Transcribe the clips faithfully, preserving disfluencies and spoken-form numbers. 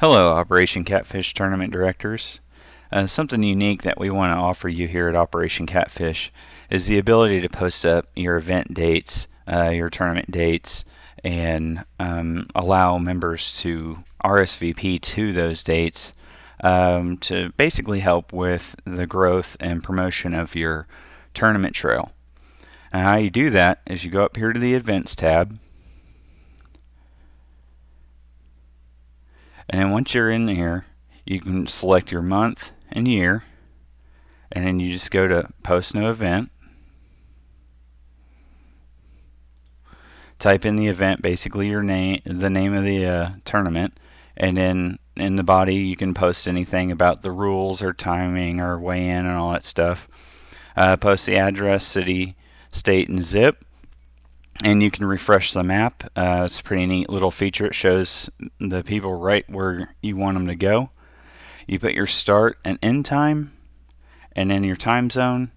Hello, Operation Catfish Tournament Directors. Uh, something unique that we want to offer you here at Operation Catfish is the ability to post up your event dates, uh, your tournament dates, and um, allow members to R S V P to those dates um, to basically help with the growth and promotion of your tournament trail. And how you do that is you go up here to the Events tab, and once you're in here, you can select your month and year, and then you just go to Post No Event. Type in the event, basically your name, the name of the uh, tournament, and then in the body you can post anything about the rules or timing or weigh-in and all that stuff. Uh, post the address, city, state, and zip. And you can refresh the map. Uh, it's a pretty neat little feature. It shows the people right where you want them to go. You put your start and end time, and then your time zone,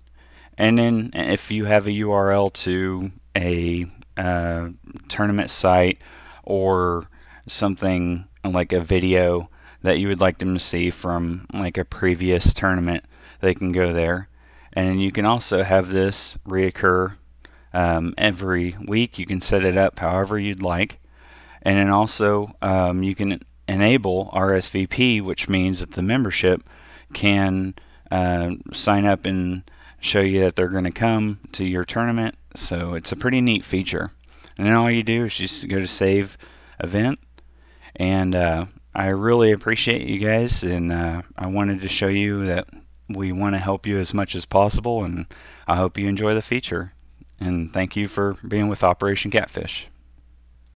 and then if you have a U R L to a uh, tournament site or something like a video that you would like them to see from like a previous tournament, they can go there. And you can also have this reoccur Um, every week. You can set it up however you'd like, and then also um, you can enable R S V P, which means that the membership can uh, sign up and show you that they're going to come to your tournament. So it's a pretty neat feature. And then all you do is just go to Save Event, and uh, I really appreciate you guys, and uh, I wanted to show you that we want to help you as much as possible, and I hope you enjoy the feature. And thank you for being with Operation Catfish.